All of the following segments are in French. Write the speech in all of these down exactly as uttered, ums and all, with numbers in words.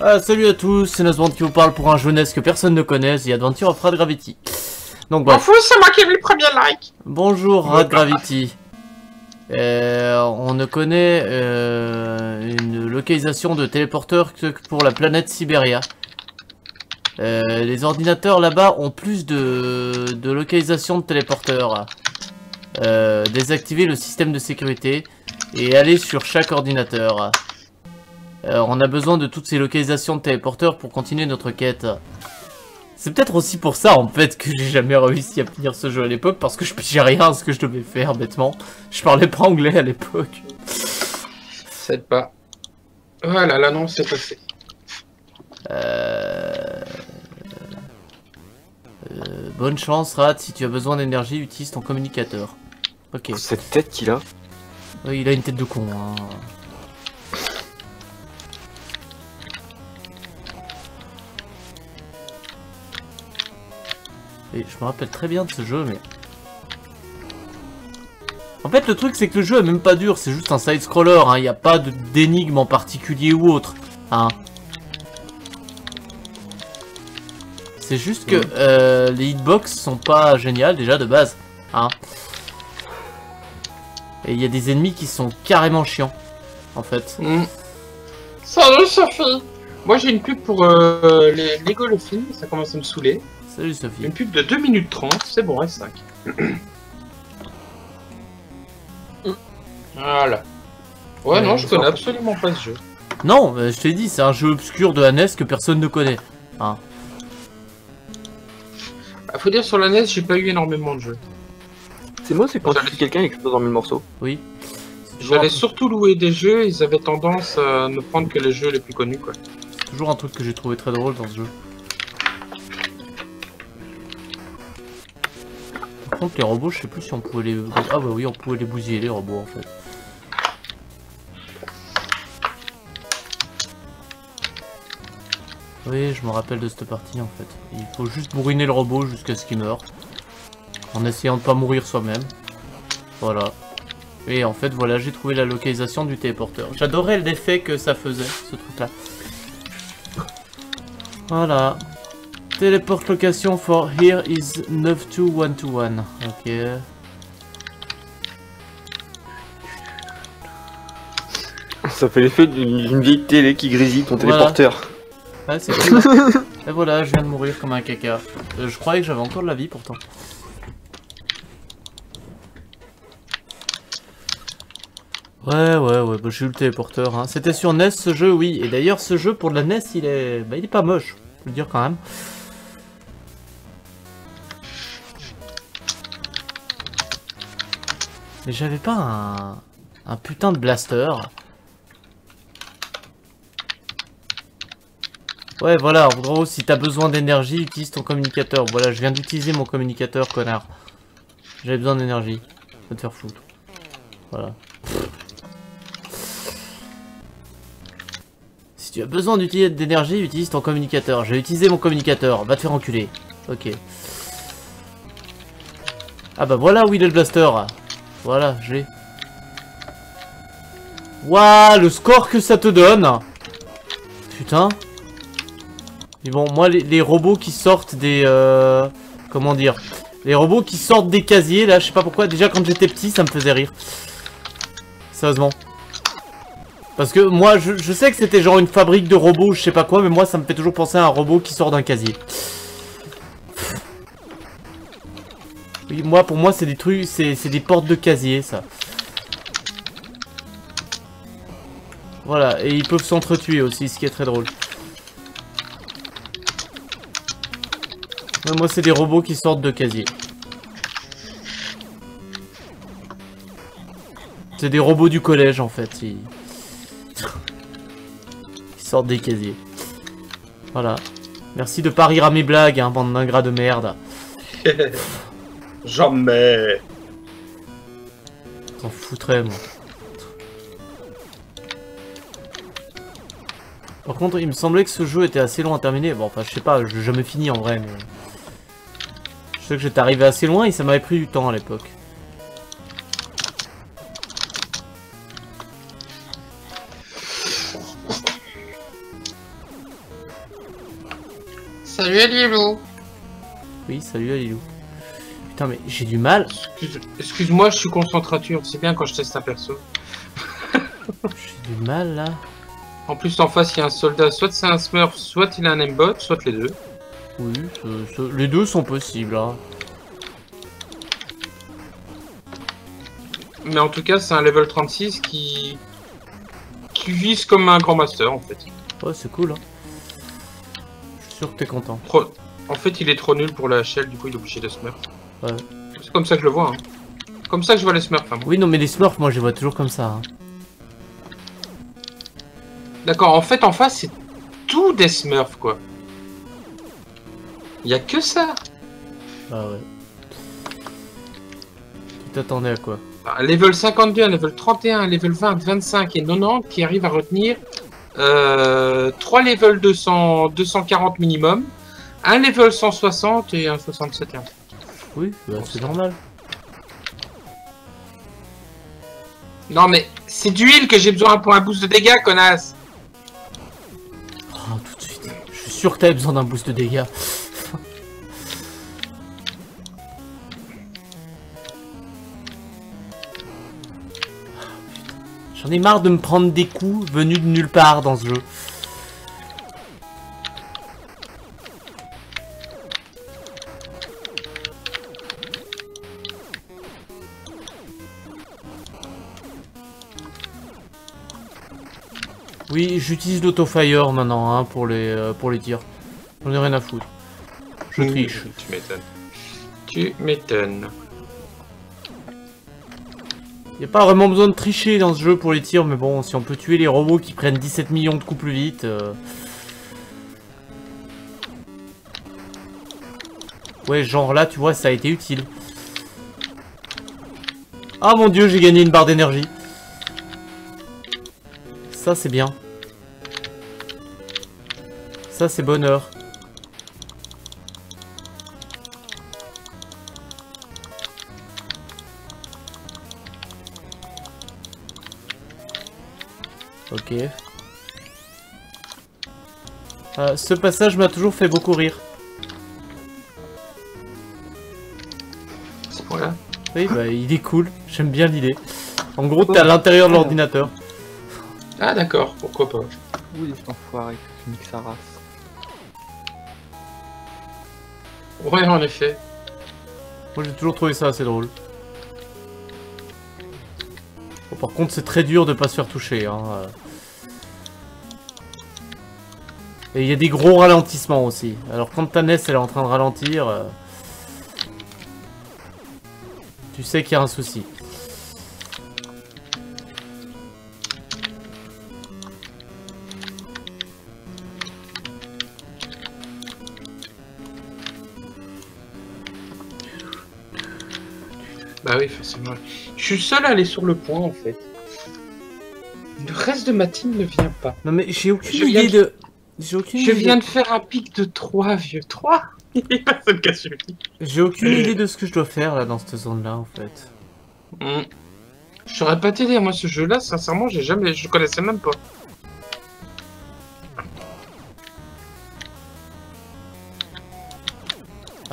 Euh, salut à tous, c'est Nazband qui vous parle pour un jeu N E S que personne ne connaisse, et Adventure of Rad Gravity. Donc voilà. Bon. C'est moi qui ai vu le premier like. Bonjour Rad Gravity. Euh, on ne connaît euh, une localisation de téléporteur que pour la planète Siberia. Euh, les ordinateurs là-bas ont plus de, de localisation de téléporteurs. Euh, désactiver le système de sécurité et aller sur chaque ordinateur. Euh, on a besoin de toutes ces localisations de téléporteurs pour continuer notre quête. C'est peut-être aussi pour ça en fait que j'ai jamais réussi à finir ce jeu à l'époque, parce que je pigeais rien à ce que je devais faire bêtement. Je parlais pas anglais à l'époque. Ça aide pas. Voilà, l'annonce est passée. Euh... Euh, bonne chance Rad, si tu as besoin d'énergie, utilise ton communicateur. Ok. Cette tête qu'il a. Oui, il a une tête de con. Hein. Et je me rappelle très bien de ce jeu, mais... En fait, le truc, c'est que le jeu est même pas dur, c'est juste un side-scroller, il n'y a pas d'énigme en particulier ou autre. Hein. C'est juste que mmh. euh, les hitbox sont pas géniales, déjà, de base. Hein. Et il y a des ennemis qui sont carrément chiants, en fait. Mmh. Salut, Sophie. Moi, j'ai une pub pour euh, les Lego le film, ça commence à me saouler. Salut Sophie. Une pub de deux minutes trente, c'est bon, reste cinq. Voilà. Ouais, mais non, je connais pas. Absolument pas ce jeu. Non, je t'ai dit, c'est un jeu obscur de la N E S que personne ne connaît. Hein. Ah, faut dire, sur la N E S, j'ai pas eu énormément de jeux. C'est moi, c'est quand tu quelqu'un explose en mille morceaux. Oui. J'avais surtout loué des jeux, ils avaient tendance à ne prendre que les jeux les plus connus, quoi. C'est toujours un truc que j'ai trouvé très drôle dans ce jeu. Par contre, les robots, je sais plus si on pouvait les... Ah bah oui, on pouvait les bousiller, les robots, en fait. Oui, je me rappelle de cette partie, en fait. Il faut juste bourriner le robot jusqu'à ce qu'il meure. En essayant de pas mourir soi-même. Voilà. Et en fait, voilà, j'ai trouvé la localisation du téléporteur. J'adorais l'effet que ça faisait, ce truc-là. Voilà. Téléport location for here is neuf deux un deux un. Ok. Ça fait l'effet d'une vieille télé qui grésille ton voilà. Téléporteur. Ouais, c'est cool. Et voilà, je viens de mourir comme un caca. Euh, je croyais que j'avais encore de la vie pourtant. Ouais, ouais, ouais, bah, j'ai eu le téléporteur. Hein. C'était sur N E S ce jeu, oui. Et d'ailleurs, ce jeu pour de la N E S, il est, bah, il est pas moche. Je peux le dire quand même. Mais j'avais pas un, un putain de blaster. Ouais, voilà, en gros, si t'as besoin d'énergie, utilise ton communicateur. Voilà, je viens d'utiliser mon communicateur, connard. J'avais besoin d'énergie. Je vais te faire foutre. Voilà. Si tu as besoin d'utiliser d'énergie, utilise ton communicateur. J'ai utilisé mon communicateur. Va te faire enculer. Ok. Ah bah voilà où il est le blaster. Voilà, j'ai... Waouh, le score que ça te donne. Putain. Mais bon, moi, les, les robots qui sortent des... Euh, comment dire? Les robots qui sortent des casiers, là, je sais pas pourquoi. Déjà, quand j'étais petit, ça me faisait rire. Sérieusement. Parce que moi, je, je sais que c'était genre une fabrique de robots, je sais pas quoi, mais moi, ça me fait toujours penser à un robot qui sort d'un casier. Oui, moi, pour moi, c'est des trucs, c'est des portes de casier, ça. Voilà, et ils peuvent s'entretuer aussi, ce qui est très drôle. Ouais, moi, c'est des robots qui sortent de casier. C'est des robots du collège, en fait. Ils, ils sortent des casiers. Voilà. Merci de pas rire à mes blagues, hein, bande d'ingrats de merde. Jamais. T'en foutrais, moi. Par contre, il me semblait que ce jeu était assez long à terminer. Bon, enfin, je sais pas, je l'ai jamais fini en vrai, mais... Je sais que j'étais arrivé assez loin et ça m'avait pris du temps à l'époque. Salut Alilou. Oui, salut Alilou. Putain, mais j'ai du mal. Excuse-moi, je suis concentrature. C'est bien quand je teste un perso. J'ai du mal là. En plus, en face, il y a un soldat. Soit c'est un smurf, soit il a un aimbot, soit les deux. Oui, ce, ce... les deux sont possibles. Hein. Mais en tout cas, c'est un level trente-six qui... qui vise comme un grand master, en fait. Ouais, c'est cool, hein. Je suis sûr que t'es content. Trop... En fait, il est trop nul pour la H L, du coup, il est obligé de smurf. Ouais. C'est comme ça que je le vois, hein. Comme ça que je vois les smurfs, hein. Oui, non, mais les smurfs, moi, je les vois toujours comme ça, hein. D'accord, en fait, en face, c'est tout des smurfs, quoi. Y'a que ça. Ah ouais. Tu t'attendais à quoi? Un level cinquante-deux, un level trente et un, un level vingt, vingt-cinq et quatre-vingt-dix qui arrivent à retenir euh, trois levels deux cents, deux cent quarante minimum, un level cent soixante et un soixante-sept. Et un... Oui, bah, c'est normal. Non mais c'est d'huile que j'ai besoin pour un boost de dégâts, connasse. Oh, tout de suite. Je suis sûr que t'avais besoin d'un boost de dégâts. J'en ai marre de me prendre des coups venus de nulle part dans ce jeu. Oui, j'utilise l'auto-fire maintenant hein, pour les euh, pour les tirs. J'en ai rien à foutre. Je triche. Mmh, tu m'étonnes. Tu m'étonnes. Y'a pas vraiment besoin de tricher dans ce jeu pour les tirs, mais bon, si on peut tuer les robots qui prennent dix-sept millions de coups plus vite... Euh... Ouais, genre là, tu vois, ça a été utile. Ah mon dieu, j'ai gagné une barre d'énergie. Ça, c'est bien. Ça, c'est bonheur. Ok. Euh, ce passage m'a toujours fait beaucoup rire. C'est pour là ? Oui, bah il est cool. J'aime bien l'idée. En gros, t'es à l'intérieur de l'ordinateur. Ah d'accord, pourquoi pas. Oui, cet enfoiré, tu niques sa race. Ouais, en effet. Moi, j'ai toujours trouvé ça assez drôle. Bon, par contre, c'est très dur de pas se faire toucher. Hein. Et il y a des gros ralentissements aussi. Alors quand ta N E S elle est en train de ralentir, euh... tu sais qu'il y a un souci. Bah oui, forcément. Je suis seul à aller sur le point en fait. Le reste de ma team ne vient pas. Non mais j'ai aucune je idée de... Aucune je idée. viens de faire un pic de trois, vieux. trois. Il n'y a personne qui a suivi. J'ai aucune idée de ce que je dois faire là dans cette zone là en fait. Mmh. Je saurais pas t'aider, moi ce jeu là, sincèrement, j'ai jamais. Je connaissais même pas.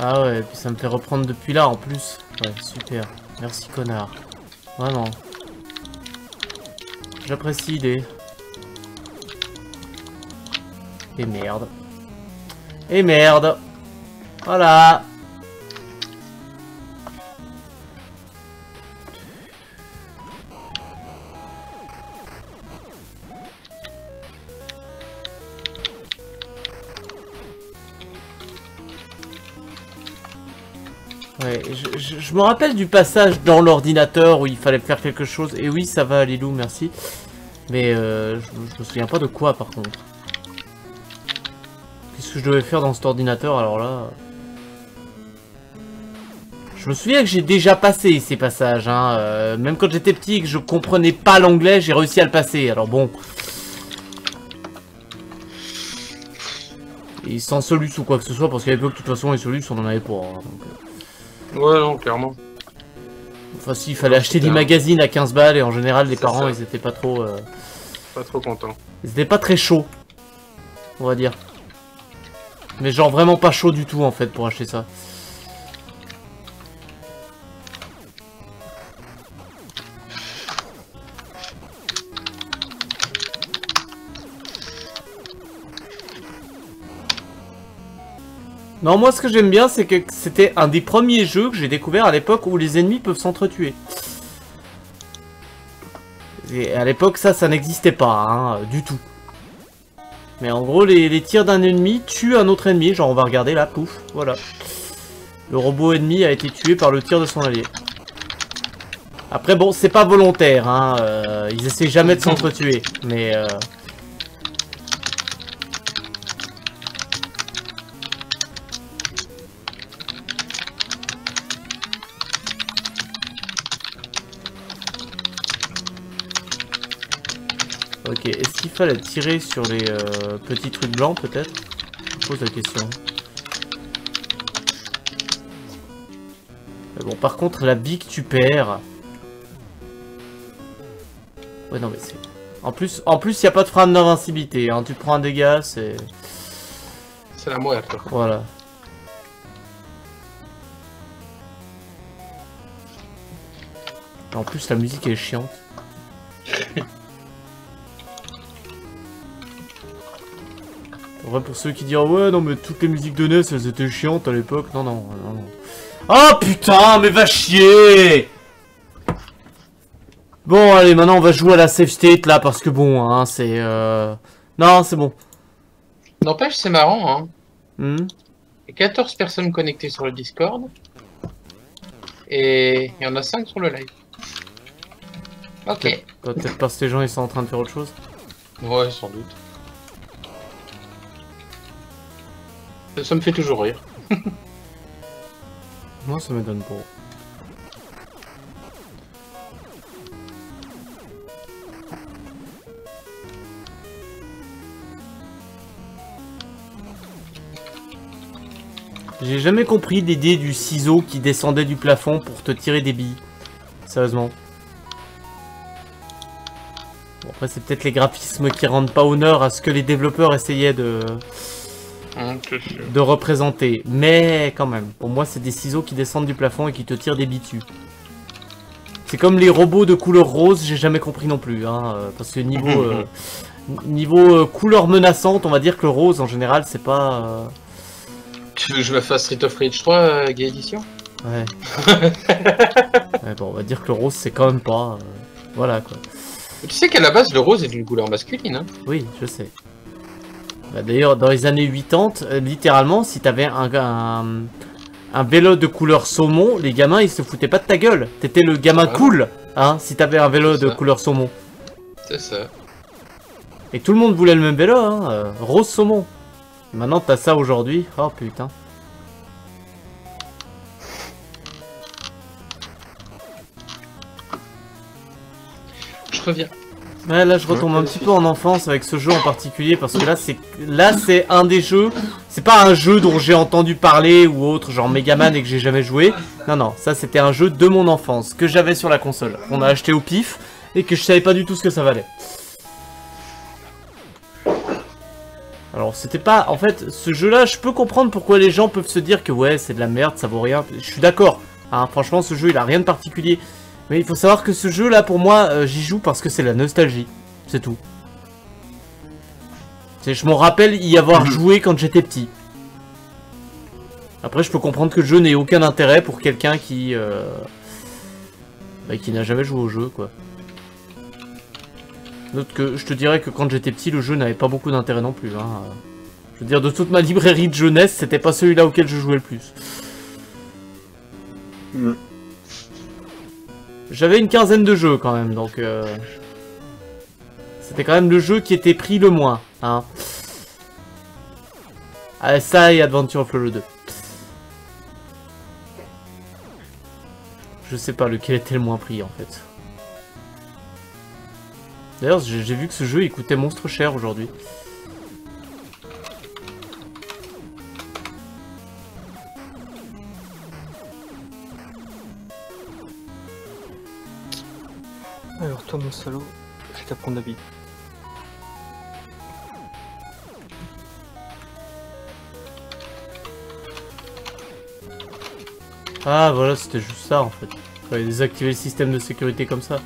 Ah ouais, et puis ça me fait reprendre depuis là en plus. Ouais, super. Merci connard. Vraiment. J'apprécie l'idée. Et merde. Et merde. Voilà. Ouais, je, je, je me rappelle du passage dans l'ordinateur où il fallait faire quelque chose. Et oui, ça va, Lilou, merci. Mais euh, je, je me souviens pas de quoi, par contre. Qu'est-ce que je devais faire dans cet ordinateur, alors là... Je me souviens que j'ai déjà passé ces passages, hein. Euh, même quand j'étais petit et que je comprenais pas l'anglais, j'ai réussi à le passer, alors bon... Et sans solus ou quoi que ce soit, parce qu'à l'époque, de toute façon, les solus, on en avait pas, hein, donc... Ouais, non, clairement. Enfin, si, il fallait non, acheter des magazines à quinze balles et en général, les parents, ça. ils étaient pas trop... Euh... Pas trop contents. Ils étaient pas très chauds, on va dire. Mais genre vraiment pas chaud du tout en fait pour acheter ça. Non, moi ce que j'aime bien, c'est que c'était un des premiers jeux que j'ai découvert à l'époque où les ennemis peuvent s'entretuer. Et à l'époque, ça, ça n'existait pas, hein, du tout. Mais en gros, les, les tirs d'un ennemi tuent un autre ennemi. Genre, on va regarder là, pouf, voilà. Le robot ennemi a été tué par le tir de son allié. Après, bon, c'est pas volontaire, hein, euh, ils essaient jamais de s'entretuer, mais... Euh... Ok, est-ce qu'il fallait tirer sur les euh, petits trucs blancs peut-être? Je pose la question. Mais bon, par contre, la bille que tu perds... Ouais, non mais c'est... En plus, en plus, il n'y a pas de frein d'invincibilité, hein. Tu prends un dégât, c'est... C'est la moelle, quoi. Voilà. En plus, la musique est chiante. Pour ceux qui disent ouais non mais toutes les musiques de N E S elles étaient chiantes à l'époque, non non non non. Ah putain mais va chier. Bon allez maintenant on va jouer à la safe state là parce que bon hein c'est euh... non c'est bon. N'empêche c'est marrant hein. Mmh. Il y a quatorze personnes connectées sur le Discord et il y en a cinq sur le live. Ok. Peut-être peut parce que les gens ils sont en train de faire autre chose. Ouais sans doute. Ça me fait toujours rire. Moi, ça m'étonne pas. J'ai jamais compris l'idée du ciseau qui descendait du plafond pour te tirer des billes. Sérieusement. Bon, après, c'est peut-être les graphismes qui rendent pas honneur à ce que les développeurs essayaient de... de représenter, mais quand même, pour moi c'est des ciseaux qui descendent du plafond et qui te tirent des bitus. C'est comme les robots de couleur rose, j'ai jamais compris non plus, hein, parce que niveau euh, niveau euh, couleur menaçante, on va dire que le rose en général c'est pas... Euh... Tu veux que je me fasse Street of Rage trois, euh, Gay Edition? Ouais. Ouais. Bon, on va dire que le rose c'est quand même pas... Euh... Voilà quoi. Tu sais qu'à la base le rose est d'une couleur masculine, hein? Oui, je sais. D'ailleurs, dans les années quatre-vingt-dix, littéralement, si t'avais un, un, un vélo de couleur saumon, les gamins, ils se foutaient pas de ta gueule. T'étais le gamin ouais. Cool, hein, si t'avais un vélo de couleur saumon. C'est ça. Et tout le monde voulait le même vélo, hein, euh, rose saumon. Et maintenant, t'as ça aujourd'hui. Oh, putain. Je reviens. Ouais, là je retombe un petit peu en enfance avec ce jeu en particulier parce que là c'est là c'est un des jeux, c'est pas un jeu dont j'ai entendu parler ou autre genre Mega Man et que j'ai jamais joué, non non, ça c'était un jeu de mon enfance que j'avais sur la console, qu'on a acheté au pif et que je savais pas du tout ce que ça valait. Alors c'était pas, en fait ce jeu là je peux comprendre pourquoi les gens peuvent se dire que ouais c'est de la merde, ça vaut rien, je suis d'accord, hein, franchement ce jeu il a rien de particulier. Mais il faut savoir que ce jeu là pour moi euh, j'y joue parce que c'est la nostalgie, c'est tout. Je m'en rappelle y avoir joué quand j'étais petit. Après je peux comprendre que le jeu n'ait aucun intérêt pour quelqu'un qui euh, bah, qui n'a jamais joué au jeu quoi. Note que je te dirais que quand j'étais petit le jeu n'avait pas beaucoup d'intérêt non plus. Hein. Je veux dire de toute ma librairie de jeunesse c'était pas celui-là auquel je jouais le plus. Mmh. J'avais une quinzaine de jeux quand même, donc euh... c'était quand même le jeu qui était pris le moins, hein. Ah, ça et Adventure of Lolo deux. Je sais pas lequel était le moins pris en fait. D'ailleurs, j'ai vu que ce jeu il coûtait monstre cher aujourd'hui. Alors toi mon salaud, je vais t'apprendre la vie. Ah voilà, c'était juste ça en fait. Il fallait désactiver le système de sécurité comme ça.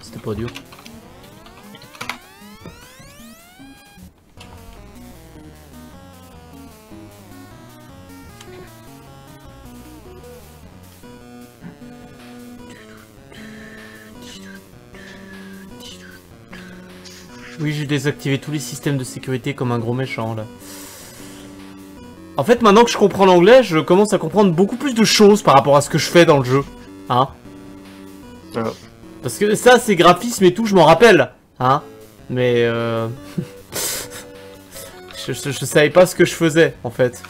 C'était pas dur. Oui, j'ai désactivé tous les systèmes de sécurité comme un gros méchant là. En fait, maintenant que je comprends l'anglais, je commence à comprendre beaucoup plus de choses par rapport à ce que je fais dans le jeu. Hein? Ouais. Parce que ça, ces graphismes et tout, je m'en rappelle. Hein? Mais euh... je, je, je savais pas ce que je faisais, en fait.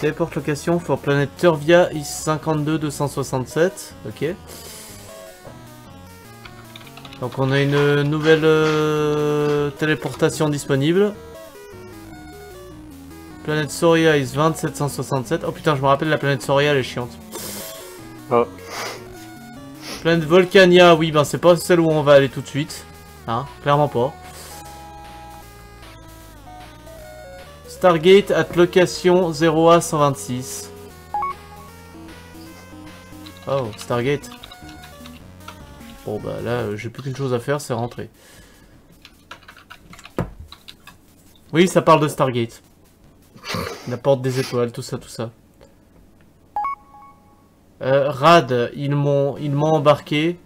Téléport location for Planet Turvia is cinquante-deux deux cent soixante-sept. Ok. Donc on a une nouvelle euh, téléportation disponible. Planète Soria is vingt-sept cent soixante-sept. Oh putain, je me rappelle, la planète Soria elle est chiante. Oh. Planète Volcania, oui, ben c'est pas celle où on va aller tout de suite. Hein, clairement pas. Stargate at location zéro A cent vingt-six. Oh, Stargate. Bon bah là, euh, j'ai plus qu'une chose à faire, c'est rentrer. Oui, ça parle de Stargate. La porte des étoiles, tout ça, tout ça. Euh, Rad, ils m'ont ils m'ont embarqué.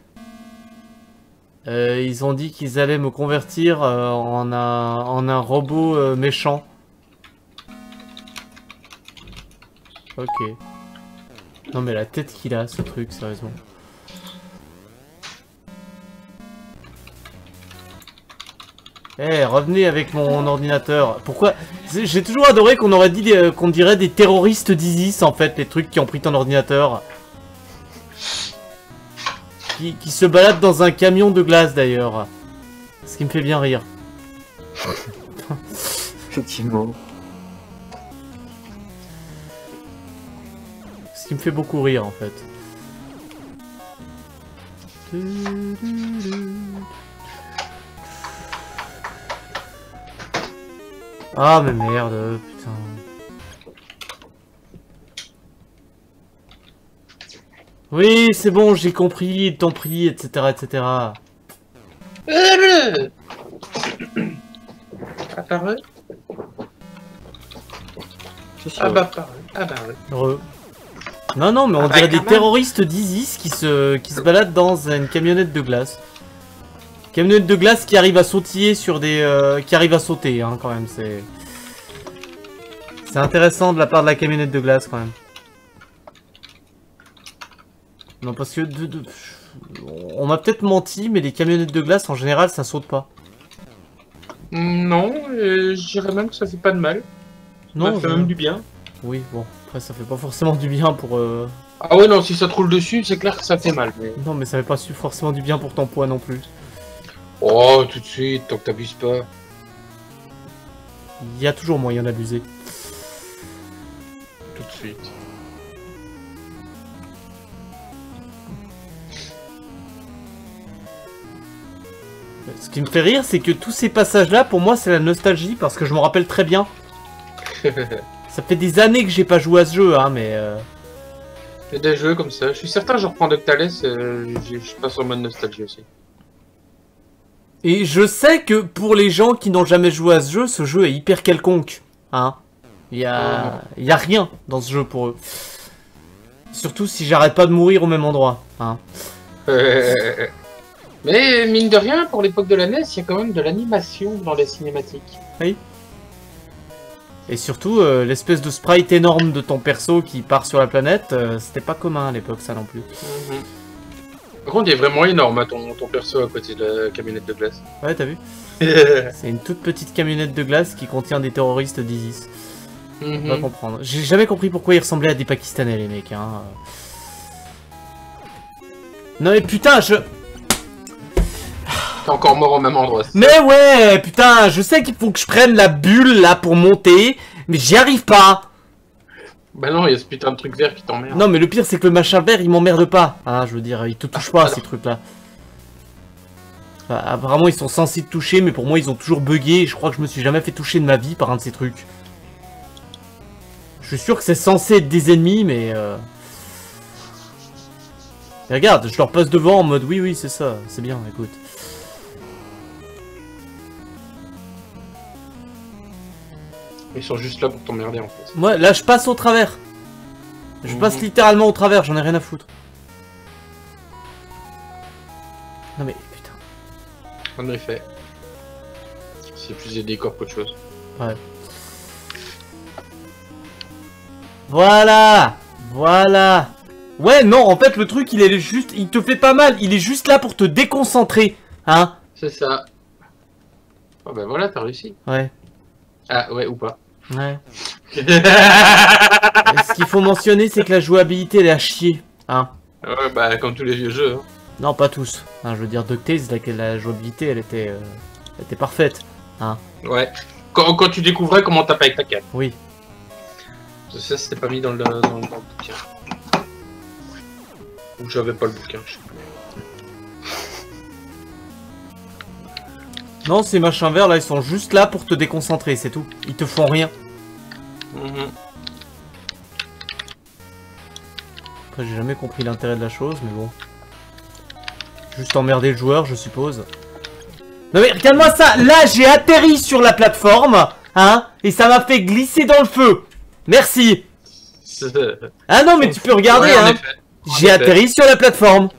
Euh, ils ont dit qu'ils allaient me convertir euh, en, un, en un robot euh, méchant. Ok. Non mais la tête qu'il a, ce truc, sérieusement. Eh, hey, revenez avec mon ordinateur. Pourquoi? J'ai toujours adoré qu'on aurait dit euh, qu'on dirait des terroristes d'I S I S en fait, les trucs qui ont pris ton ordinateur. Qui, qui se baladent dans un camion de glace d'ailleurs. Ce qui me fait bien rire. Effectivement. Ce qui me fait beaucoup rire en fait. Ah mais merde, putain. Oui, c'est bon, j'ai compris, t'en prie, et cetera, et cetera. Ah par eux. Ah bah par eux, ah bah oui. Re. Non, non, mais on ah, dirait bah, des terroristes d'I S I S qui se, qui se baladent dans une camionnette de glace. Camionnette de glace qui arrive à sautiller sur des... Euh, qui arrive à sauter, hein, quand même, c'est... C'est intéressant de la part de la camionnette de glace, quand même. Non, parce que... De, de... On m'a peut-être menti, mais les camionnettes de glace, en général, ça saute pas. Non, euh, je dirais même que ça fait pas de mal. Non, ça fait je... même du bien. Oui, bon, après, ça fait pas forcément du bien pour... Euh... Ah ouais, non, si ça te roule dessus, c'est clair que ça fait mal. Mais... Non, mais ça fait pas forcément du bien pour ton poids, non plus. Oh, tout de suite, tant que t'abuses pas. Il y a toujours moyen d'abuser. Tout de suite. Ce qui me fait rire, c'est que tous ces passages-là, pour moi, c'est la nostalgie, parce que je m'en rappelle très bien. Ça fait des années que j'ai pas joué à ce jeu, hein, mais... Euh... J'ai des jeux comme ça. Je suis certain que je reprends DuckTales, euh, je passe en mode nostalgie aussi. Et je sais que pour les gens qui n'ont jamais joué à ce jeu, ce jeu est hyper quelconque. Hein, il y a, il y a rien dans ce jeu pour eux. Surtout si j'arrête pas de mourir au même endroit. Hein. Euh... Mais mine de rien, pour l'époque de la N E S, il y a quand même de l'animation dans les cinématiques. Oui. Et surtout, euh, l'espèce de sprite énorme de ton perso qui part sur la planète, euh, c'était pas commun à l'époque, ça non plus. Mm-hmm. Par contre, il est vraiment énorme hein, ton, ton perso à côté de la camionnette de glace. Ouais, t'as vu. C'est une toute petite camionnette de glace qui contient des terroristes d'I S I S. Mm-hmm. On va comprendre. J'ai jamais compris pourquoi ils ressemblaient à des Pakistanais, les mecs. Hein. Non mais putain, je... T'es encore mort au même endroit. Mais ouais, putain, je sais qu'il faut que je prenne la bulle là pour monter, mais j'y arrive pas. Bah non, il y a ce putain de truc vert qui t'emmerde. Non mais le pire c'est que le machin vert il m'emmerde pas. Hein, je veux dire, il te touche pas ah, ces trucs là. Enfin, apparemment ils sont censés te toucher mais pour moi ils ont toujours bugué. Je crois que je me suis jamais fait toucher de ma vie par un de ces trucs. Je Je suis sûr que c'est censé être des ennemis, mais... Euh... Et regarde, je leur passe devant en mode oui, oui, c'est ça, c'est bien, écoute. Ils sont juste là pour t'emmerder en fait. Moi, là, je passe au travers. Je mmh. passe littéralement au travers, j'en ai rien à foutre. Non mais, putain. En effet. C'est plus des décors qu'autre chose. Ouais. Voilà. Voilà. Ouais, non, en fait, le truc, il est juste... Il te fait pas mal, il est juste là pour te déconcentrer. Hein. C'est ça. Oh bah voilà, t'as réussi. Ouais. Ah ouais ou pas. Ouais. Ce qu'il faut mentionner, c'est que la jouabilité elle est à chier, hein. Ouais, bah comme tous les vieux jeux. Hein. Non pas tous. Hein, je veux dire DuckTales, la, la jouabilité elle était, euh, elle était parfaite, hein. Ouais. Quand, quand tu découvrais comment taper avec ta canne. Oui. Ça c'était pas mis dans le, dans, dans le bouquin. Ou j'avais pas le bouquin. Je sais pas. Non, ces machins verts là, ils sont juste là pour te déconcentrer, c'est tout. Ils te font rien. Mmh. Après, j'ai jamais compris l'intérêt de la chose, mais bon. Juste emmerder le joueur, je suppose. Non mais regarde-moi ça. Là, j'ai atterri sur la plateforme, hein, et ça m'a fait glisser dans le feu. Merci. Ah non, mais tu peux regarder, ouais, hein. J'ai atterri sur la plateforme.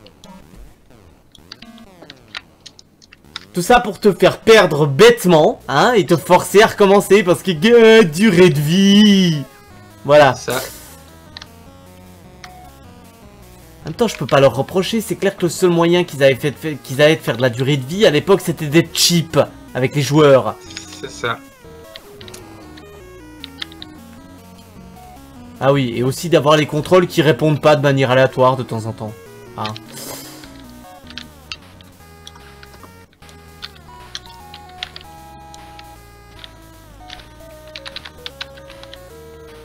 Tout ça pour te faire perdre bêtement, hein, et te forcer à recommencer parce que euh, durée de vie. Voilà. Ça. En même temps, je peux pas leur reprocher, c'est clair que le seul moyen qu'ils avaient, fait, fait, qu'ils avaient de faire de la durée de vie à l'époque, c'était d'être cheap avec les joueurs. C'est ça. Ah oui, et aussi d'avoir les contrôles qui répondent pas de manière aléatoire de temps en temps. Hein.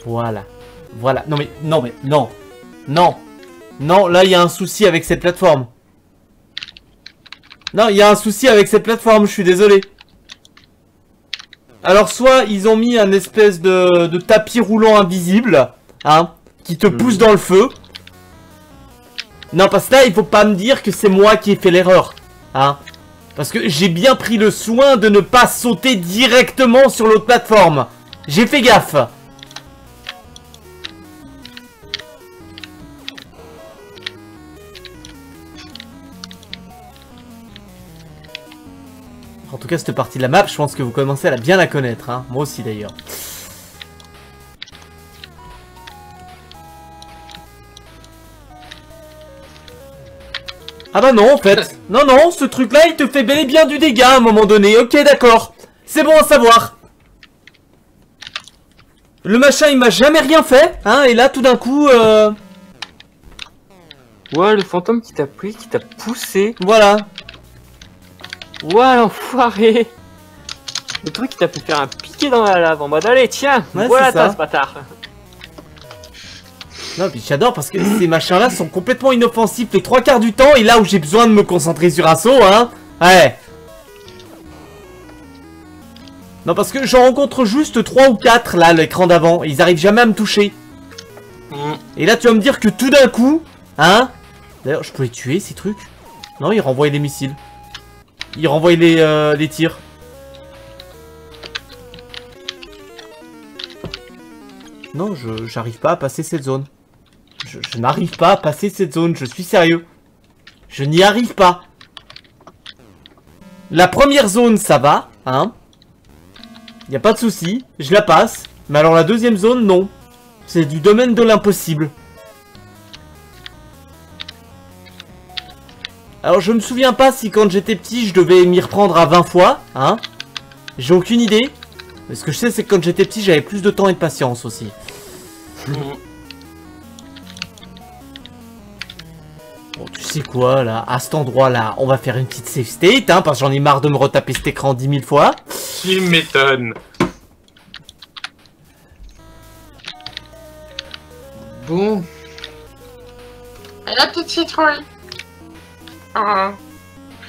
Voilà, voilà, non mais, non mais, non, non, non, là il y a un souci avec cette plateforme. Non, il y a un souci avec cette plateforme, je suis désolé. Alors soit ils ont mis un espèce de, de tapis roulant invisible, hein, qui te pousse dans le feu. Non, parce que là il faut pas me dire que c'est moi qui ai fait l'erreur, hein. Parce que j'ai bien pris le soin de ne pas sauter directement sur l'autre plateforme. J'ai fait gaffe. En tout cas, cette partie de la map, je pense que vous commencez à la bien la connaître, hein. Moi aussi d'ailleurs. Ah bah non, en fait. Non, non, ce truc-là, il te fait bel et bien du dégât à un moment donné. Ok, d'accord. C'est bon à savoir. Le machin, il m'a jamais rien fait, hein. Et là, tout d'un coup... Euh... Ouais, le fantôme qui t'a pris, qui t'a poussé. Voilà. Ouah, l'enfoiré! Le truc qui t'a fait faire un piqué dans la lave en mode allez, tiens, ouais, voilà ça, ce bâtard! Non, puis j'adore parce que ces machins-là sont complètement inoffensifs les trois quarts du temps et là où j'ai besoin de me concentrer sur un saut, hein! Ouais! Non, parce que j'en rencontre juste trois ou quatre là, l'écran d'avant, ils arrivent jamais à me toucher. Et là, tu vas me dire que tout d'un coup, hein? D'ailleurs, je peux les tuer ces trucs? Non, ils renvoient des missiles. Il renvoie les, euh, les tirs. Non, je j'arrive pas à passer cette zone. Je, je n'arrive pas à passer cette zone, je suis sérieux. Je n'y arrive pas. La première zone, ça va, hein. Il n'y a pas de souci, je la passe. Mais alors la deuxième zone, non. C'est du domaine de l'impossible. Alors je me souviens pas si quand j'étais petit je devais m'y reprendre à vingt fois, hein. J'ai aucune idée. Mais ce que je sais c'est que quand j'étais petit j'avais plus de temps et de patience aussi. Bon tu sais quoi là, à cet endroit là, on va faire une petite safe state, hein, parce que j'en ai marre de me retaper cet écran dix mille fois. Tu m'étonnes. Bon. La petite citrouille. Ah,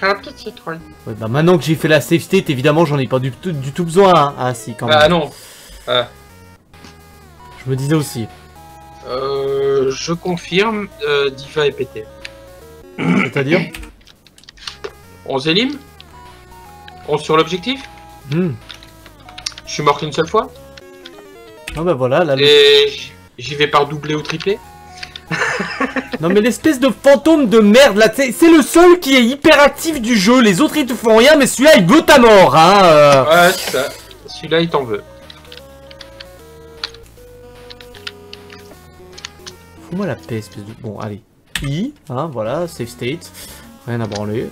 la petite citrouille. Ouais, bah maintenant que j'ai fait la safe state, évidemment j'en ai pas du tout, du tout besoin, hein. Ah si, quand même. Ah non. Ah. Je je me disais aussi. Euh, je confirme, euh, D.Va est pété. C'est-à-dire? On zélim? On sur l'objectif? Mm. Je suis mort qu'une seule fois. Non, bah voilà, là... Et j'y vais par doublé ou triplé. Non mais l'espèce de fantôme de merde là, c'est le seul qui est hyperactif du jeu, les autres ils te font rien, mais celui-là il veut ta mort, hein euh... Ouais, c'est ça, celui-là il t'en veut. Fous-moi la paix, espèce de... Bon, allez. I, hein, voilà, safe state, rien à branler.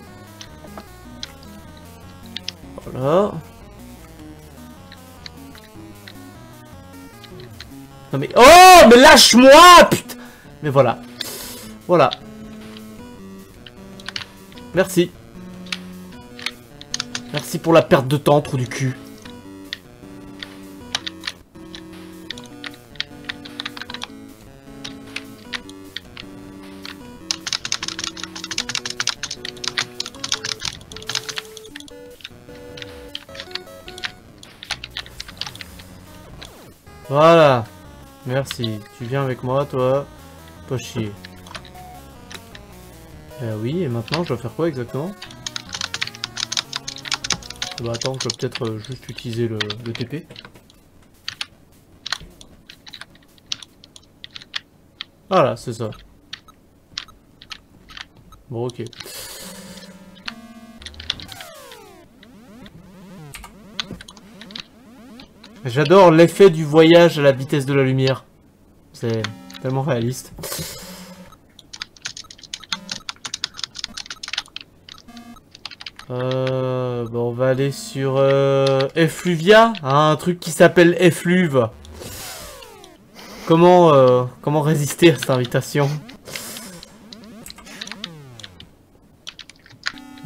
Voilà. Non mais... Oh, mais lâche-moi, putain. Mais voilà. Voilà. Merci. Merci pour la perte de temps, trou du cul. Voilà. Merci. Tu viens avec moi, toi. Pas chier. Euh, oui, et maintenant je dois faire quoi exactement? Bah attends, je vais peut-être euh, juste utiliser le, le T P. Voilà, c'est ça. Bon, ok. J'adore l'effet du voyage à la vitesse de la lumière. C'est tellement réaliste. Euh, bon, on va aller sur euh, Effluvia, hein, un truc qui s'appelle Effluve. Comment euh, comment résister à cette invitation?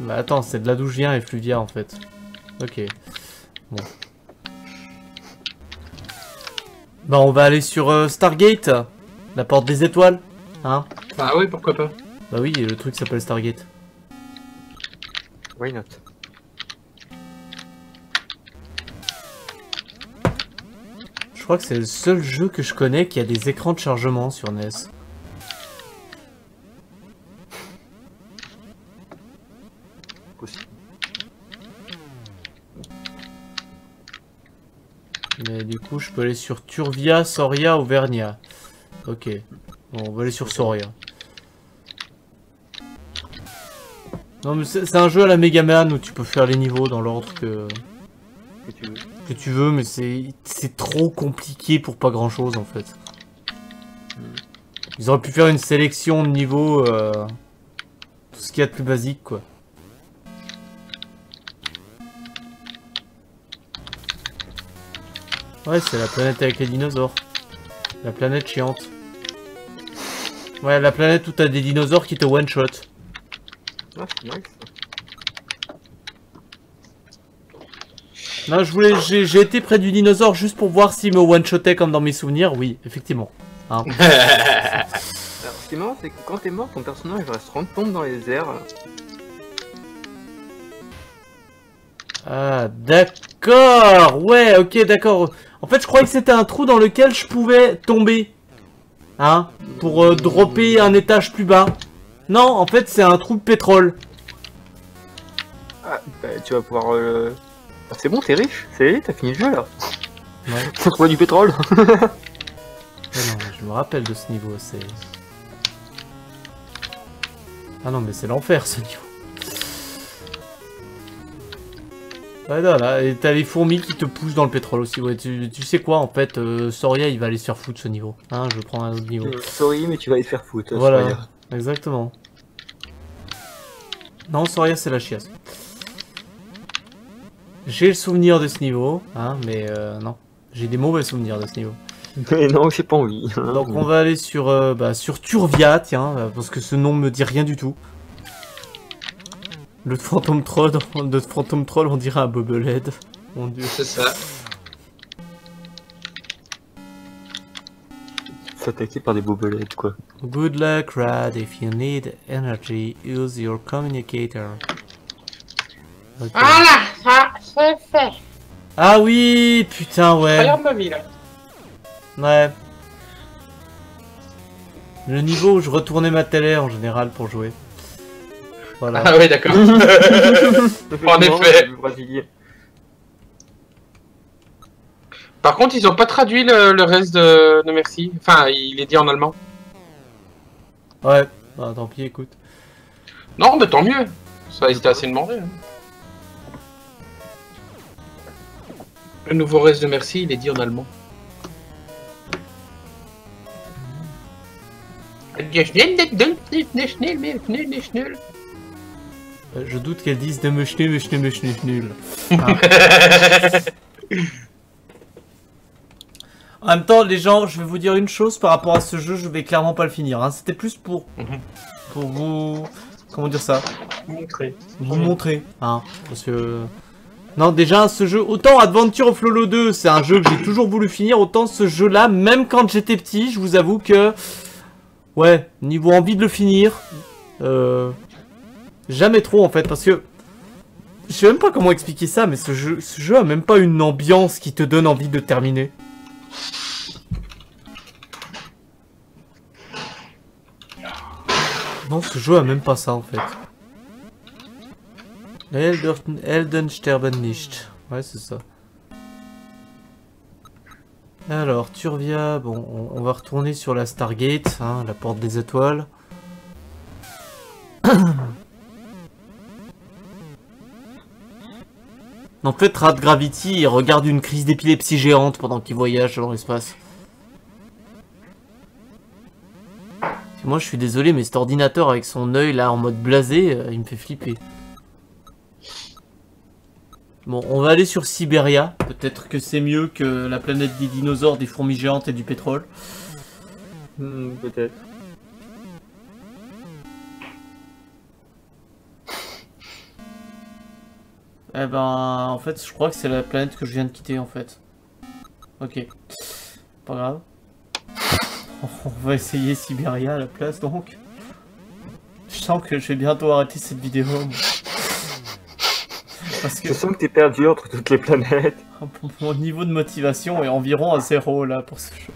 Bah attends, c'est de là d'où je viens, Effluvia en fait. Ok. Bon. Bah on va aller sur euh, Stargate, la porte des étoiles, hein? Bah oui, pourquoi pas. Bah oui, le truc s'appelle Stargate. Why not? Je crois que c'est le seul jeu que je connais qui a des écrans de chargement sur N E S. Mais du coup, je peux aller sur Turvia, Soria ou Vernia. Ok. Bon, on va aller sur Soria. Non mais c'est un jeu à la Mega Man où tu peux faire les niveaux dans l'ordre que... Que tu veux. Que tu veux, mais c'est trop compliqué pour pas grand chose en fait. Ils auraient pu faire une sélection de niveaux... Euh, tout ce qu'il y a de plus basique quoi. Ouais, c'est la planète avec les dinosaures. La planète chiante. Ouais, la planète où t'as des dinosaures qui te one-shot. Ah, nice. Non, je voulais, j'ai été près du dinosaure juste pour voir s'il me one-shotait comme dans mes souvenirs. Oui, effectivement. Hein. Alors, ce qui est marrant, c'est que quand t'es mort, ton personnage reste trente tombes dans les airs. Ah, d'accord. Ouais, ok, d'accord. En fait, je croyais que c'était un trou dans lequel je pouvais tomber. Hein? Pour euh, dropper un étage plus bas. Non, en fait, c'est un trou de pétrole. Ah, bah, tu vas pouvoir... Euh... Ah, c'est bon, t'es riche. C'est t'as fini le jeu, là. Ouais. Faut trouver du pétrole. Ouais, non, je me rappelle de ce niveau, c'est... Ah non, mais c'est l'enfer, ce niveau. Ouais, non, là, et t'as les fourmis qui te poussent dans le pétrole aussi. Ouais, tu, tu sais quoi, en fait, euh, Soria, il va aller se faire foutre, ce niveau. Hein, je prends un autre niveau. Euh, Soria, mais tu vas aller te faire foutre, voilà. Soria. Exactement. Non, Soria, c'est la chiasse. J'ai le souvenir de ce niveau, hein, mais euh, non. J'ai des mauvais souvenirs de ce niveau. Mais non, j'ai pas envie. Donc on va aller sur, euh, bah, sur Turvia, tiens, parce que ce nom me dit rien du tout. Le fantôme troll, de fantôme troll, on dirait un bobblehead. Mon dieu. C'est ça. Attaqué par des bobelettes quoi. Good luck Rad, if you need energy, use your communicator. Okay. Ah là, ça c'est fait. Ah oui, putain ouais. Regarde ma vie là. Ouais, Le niveau où je retournais ma télé en général pour jouer. Voilà. Ah ouais, d'accord. En effet. Par contre, ils ont pas traduit le, le reste de, de Merci. Enfin, il est dit en allemand. Ouais, bah, tant pis, écoute. Non, mais tant mieux. Ça, ils étaient assez demandés. Hein. Le nouveau reste de Merci, il est dit en allemand. Je doute qu'elles disent de me chnu, me chnu, me chnu, nul. En même temps, les gens, je vais vous dire une chose par rapport à ce jeu, je vais clairement pas le finir. Hein. C'était plus pour, pour vous, comment dire ça, montrer. Vous montrer, hein, parce que non, déjà ce jeu, autant Adventure of Lolo deux, c'est un jeu que j'ai toujours voulu finir, autant ce jeu-là, même quand j'étais petit, je vous avoue que ouais, niveau envie de le finir, euh, jamais trop en fait, parce que je sais même pas comment expliquer ça, mais ce jeu, ce jeu a même pas une ambiance qui te donne envie de terminer. Non, ce jeu a même pas ça en fait. Elder, Elden sterben nicht. Ouais, c'est ça. Alors, Turvia, bon, on, on va retourner sur la Stargate, hein, la porte des étoiles. En fait, Rad Gravity, il regarde une crise d'épilepsie géante pendant qu'il voyage dans l'espace. Moi, je suis désolé, mais cet ordinateur avec son œil là en mode blasé, euh, il me fait flipper. Bon, on va aller sur Siberia. Peut-être que c'est mieux que la planète des dinosaures, des fourmis géantes et du pétrole. Hmm, peut-être. Eh ben, en fait, je crois que c'est la planète que je viens de quitter, en fait. Ok. Pas grave. On va essayer Siberia à la place, donc. Je sens que je vais bientôt arrêter cette vidéo. Parce que... Je sens que t'es perdu entre toutes les planètes. Mon niveau de motivation est environ à zéro, là, pour ce jeu.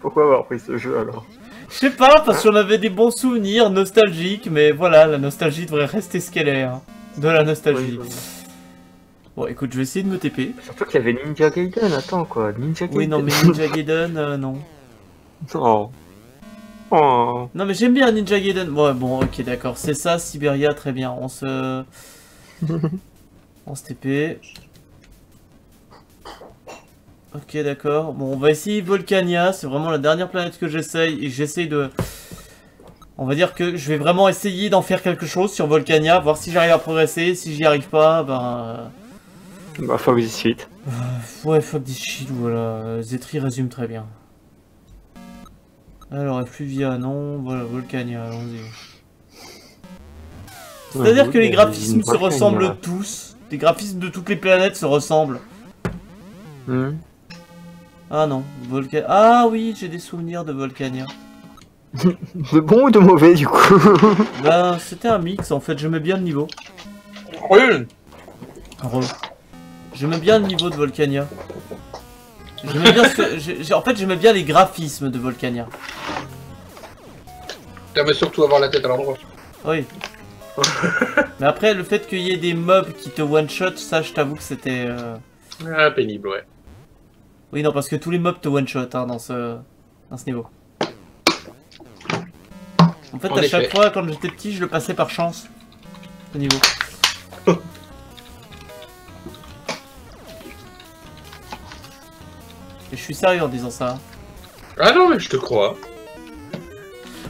Pourquoi avoir pris ce jeu, alors? Je sais pas, parce qu'on avait des bons souvenirs nostalgiques, mais voilà, la nostalgie devrait rester ce qu'elle est, hein. De la nostalgie. Oui, oui. Bon, écoute, je vais essayer de me T P. Surtout qu'il y avait Ninja Gaiden, attends quoi. Ninja Gaiden. Oui, non, mais Ninja Gaiden, euh, non. Non. Oh. Non, mais j'aime bien Ninja Gaiden. Ouais, bon, ok, d'accord. C'est ça, Siberia, très bien. On se. On se T P. Ok, d'accord. Bon, on va essayer Volcania. C'est vraiment la dernière planète que j'essaye. Et j'essaye de. On va dire que je vais vraiment essayer d'en faire quelque chose sur Volcania, voir si j'arrive à progresser, si j'y arrive pas, ben... Bah, fuck this shit. Euh, ouais, fuck this shit, voilà. Zetri résume très bien. Alors, Effluvia, non, voilà, Volcania, allons-y. C'est-à-dire ouais, que les graphismes se ressemblent là. Tous. Les graphismes de toutes les planètes se ressemblent. Mmh. Ah non, Volcania... Ah oui, j'ai des souvenirs de Volcania. De bon ou de mauvais du coup? Bah c'était un mix en fait, j'aimais bien le niveau. Oui. J'aimais bien le niveau de Volcania. J'aimais bien ce que... En fait j'aimais bien les graphismes de Volcania. T'aimais surtout avoir la tête à l'endroit. Oui. Mais après le fait qu'il y ait des mobs qui te one-shot, ça je t'avoue que c'était... Euh... Ah, pénible ouais. Oui non parce que tous les mobs te one-shot hein, dans ce... dans ce niveau. En fait, en à effet. Chaque fois, quand j'étais petit, je le passais par chance. Au niveau. Oh. Et je suis sérieux en disant ça. Ah non, mais je te crois.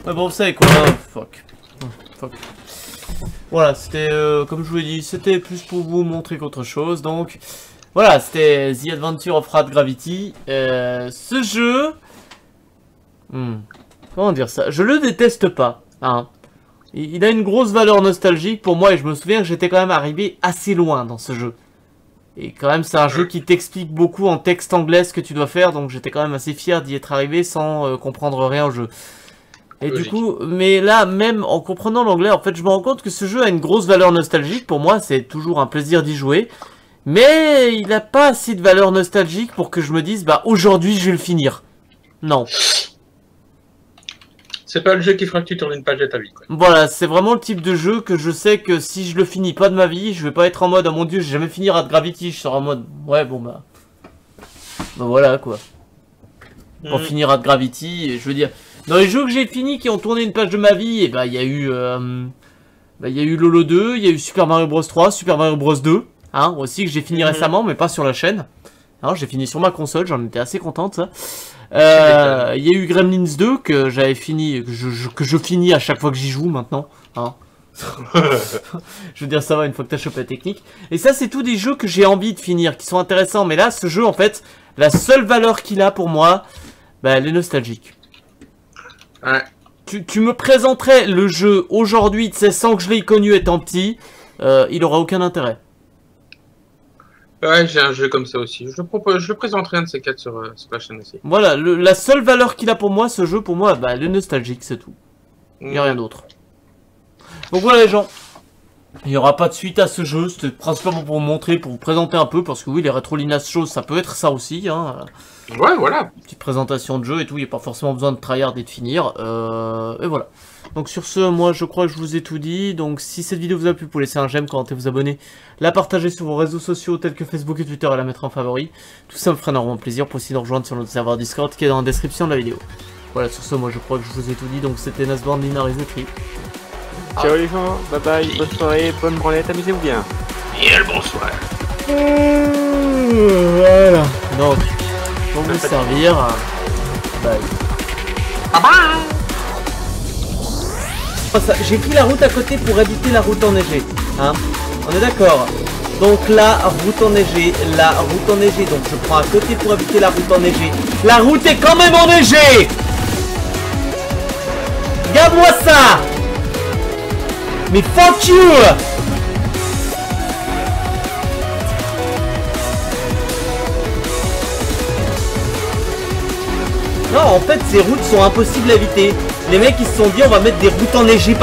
Ouais, bon, vous savez quoi, hein. Fuck. Oh, fuck. Voilà, c'était, euh, comme je vous l'ai dit, c'était plus pour vous montrer qu'autre chose. Donc, voilà, c'était The Adventure of Rad Gravity. Euh, ce jeu... Hmm. Comment dire ça? Je le déteste pas, hein. Il, il a une grosse valeur nostalgique pour moi et je me souviens que j'étais quand même arrivé assez loin dans ce jeu. Et quand même c'est un jeu qui t'explique beaucoup en texte anglais ce que tu dois faire, donc j'étais quand même assez fier d'y être arrivé sans euh, comprendre rien au jeu. Et logique. Du coup, mais là même en comprenant l'anglais, en fait je me rends compte que ce jeu a une grosse valeur nostalgique, pour moi c'est toujours un plaisir d'y jouer. Mais il n'a pas assez de valeur nostalgique pour que je me dise, bah aujourd'hui je vais le finir. Non. C'est pas le jeu qui fera que tu tournes une page de ta vie, quoi. Voilà, c'est vraiment le type de jeu que je sais que si je le finis pas de ma vie, je vais pas être en mode, oh mon dieu, j'ai jamais fini Rad Gravity, je serai en mode, ouais, bon bah. Bah voilà, quoi. Pour mmh. finir Rad Gravity, et je veux dire, dans les jeux que j'ai finis qui ont tourné une page de ma vie, et bah il y a eu. Euh, bah il y a eu Lolo deux, il y a eu Super Mario Bros trois, Super Mario Bros deux, hein, aussi que j'ai fini mmh. récemment, mais pas sur la chaîne. Alors j'ai fini sur ma console, j'en étais assez contente ça. Euh, il y a eu Gremlins deux que j'avais fini, que je, je, que je finis à chaque fois que j'y joue maintenant. Hein. Je veux dire, ça va une fois que t'as chopé la technique. Et ça c'est tous des jeux que j'ai envie de finir, qui sont intéressants. Mais là, ce jeu en fait, la seule valeur qu'il a pour moi, bah, elle est nostalgique. Ouais. Tu, tu me présenterais le jeu aujourd'hui, tu sais, sans que je l'ai connu étant petit, euh, il aura aucun intérêt. Ouais, j'ai un jeu comme ça aussi. Je le, propose, je le présenterai un de ces quatre sur, euh, sur la chaîne aussi. Voilà, le, la seule valeur qu'il a pour moi, ce jeu, pour moi, bah, elle est nostalgique, c'est tout. Il n'y a rien d'autre. Donc voilà les gens, il n'y aura pas de suite à ce jeu. C'était principalement pour vous montrer, pour vous présenter un peu, parce que oui, les rétrolinas choses, ça peut être ça aussi. Hein. Ouais, voilà. Une petite présentation de jeu et tout, il n'y a pas forcément besoin de tryhard et de finir. Euh, et voilà. Donc sur ce, moi je crois que je vous ai tout dit. Donc si cette vidéo vous a plu, vous laissez un j'aime, commentez, vous abonner, la partager sur vos réseaux sociaux tels que Facebook et Twitter et la mettre en favori. Tout ça me ferait énormément plaisir. Pour aussi nous rejoindre sur notre serveur Discord qui est dans la description de la vidéo. Voilà, sur ce, moi je crois que je vous ai tout dit. Donc c'était Nazband, Linaris et Tri. Ciao les gens, bye bye, bonne soirée, bonne branlette, amusez-vous bien. Et le bonsoir. Voilà. Donc, pour vous servir, bye. Bye bye. J'ai pris la route à côté pour éviter la route enneigée, hein, on est d'accord. Donc la route enneigée, la route enneigée, donc je prends à côté pour éviter la route enneigée. La route est quand même enneigée. Regarde-moi ça. Mais fuck you. Non, en fait, ces routes sont impossibles à éviter. Les mecs, ils se sont dit, on va mettre des routes enneigées par...